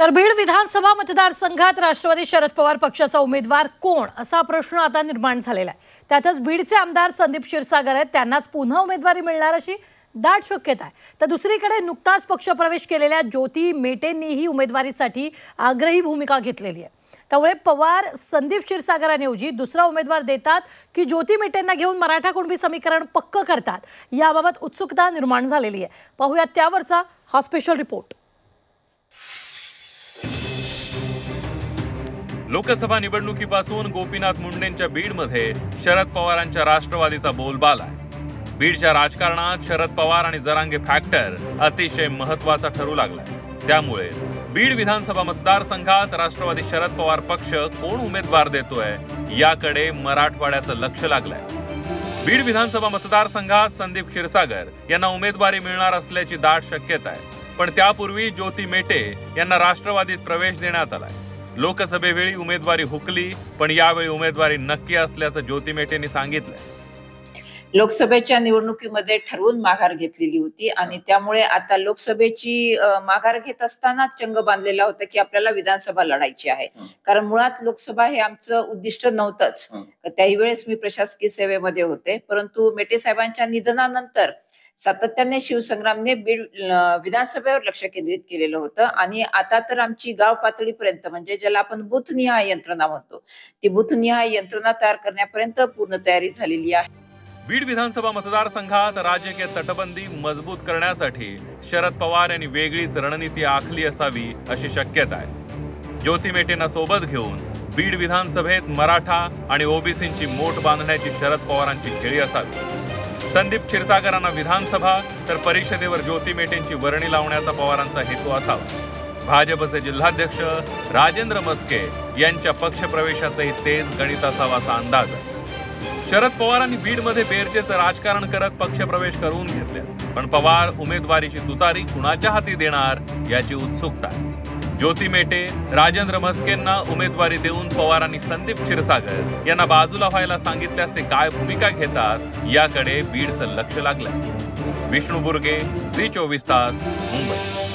तर बीड विधानसभा मतदारसंघात राष्ट्रवादी शरद पवार पक्षाचा उमेदवार कोण असा प्रश्न आता निर्माण झालेला आहे। त्यातच बीडचे आमदार संदीप क्षीरसागर आहेत, त्यांनाच पुन्हा उमेदवारी मिळणार अशी दाट शक्यता आहे। तर दुसरीकडे नुकताच पक्षप्रवेश केलेल्या ज्योती मेटेंनीही उमेदवारीसाठी आग्रही भूमिका घेतलेली आहे। त्यामुळे पवार संदीप क्षीरसागरांऐवजी दुसरा उमेदवार देतात की ज्योती मेटेंना घेऊन मराठा कुणबी समीकरण पक्क करतात, याबाबत उत्सुकता निर्माण झालेली आहे। पाहूयात त्यावरचा हा स्पेशल रिपोर्ट। लोकसभा निवडणुकीपासून गोपीनाथ मुंडेंच्या बीडमध्ये शरद पवारांच्या राष्ट्रवादीचा बोलबाला आहे। बीडच्या राजकारणात शरद पवार आणि जरांगे फॅक्टर अतिशय महत्त्वाचा ठरू लागला। त्यामुळे बीड विधानसभा मतदारसंघात राष्ट्रवादी शरद पवार पक्ष कोण उमेदवार देतोय याकडे मराठवाड्याचं लक्ष लागलंय। बीड विधानसभा मतदारसंघात संदीप क्षीरसागर यांना उमेदवारी मिळणार असल्याची दाट शक्यता आहे, पण त्यापूर्वी ज्योती मेटे यांना राष्ट्रवादीत प्रवेश देण्यात आला। लोकसभेवेळी उमेदवारी हुकली, पण यावेळी उमेदवारी नक्की असल्याचं ज्योती मेटेंनी सांगितलं। लोकसभेच्या निवडणुकीमध्ये ठरवून माघार घेतलेली होती आणि त्यामुळे आता लोकसभेची माघार घेत असताना चंग बांधलेला होता की आपल्याला विधानसभा लढायची आहे, कारण मुळात लोकसभा हे आमचं उद्दिष्ट नव्हतंच। त्याही वेळेस मी प्रशासकीय सेवेमध्ये होते, परंतु मेटे साहेबांच्या निधनानंतर सातत्याने शिवसंग्रामने बीड विधानसभेवर लक्ष केंद्रित केलेलं होतं आणि आता तर आमची गाव पातळीपर्यंत, म्हणजे ज्याला आपण बूथनिहाय यंत्रणा म्हणतो, ती बूथनिहाय यंत्रणा तयार करण्यापर्यंत पूर्ण तयारी झालेली आहे। बीड विधानसभा मतदारसंघात राजकीय तटबंदी मजबूत करण्यासाठी शरद पवार यांनी वेगळीच रणनीती आखली असावी अशी शक्यता आहे। ज्योती मेटेंना सोबत घेऊन बीड विधानसभेत मराठा आणि ओबीसींची मोठ बांधण्याची शरद पवारांची खेळी असावी। संदीप क्षीरसागरांना विधानसभा तर परिषदेवर ज्योती मेटेंची वर्णी लावण्याचा पवारांचा हेतू असावा। भाजपचे जिल्हाध्यक्ष राजेन्द्र मस्के यांच्या पक्षप्रवेशाचंही तेज गणित असावाचा अंदाज आहे। शरद पवारांनी बीडमध्ये बेरजेचं राजकारण करत पक्षप्रवेश करून घेतले, पण पवार उमेदवारीची तुतारी कुणाच्या हाती देणार याची उत्सुकता आहे। ज्योती मेटे राजेंद्र मस्केंना उमेदवारी देऊन पवारांनी संदीप क्षीरसागर यांना बाजूला व्हायला सांगितल्यास ते काय भूमिका घेतात याकडे बीडचं लक्ष लागलंय। विष्णु बुर्गे, झी 24 तास, मुंबई।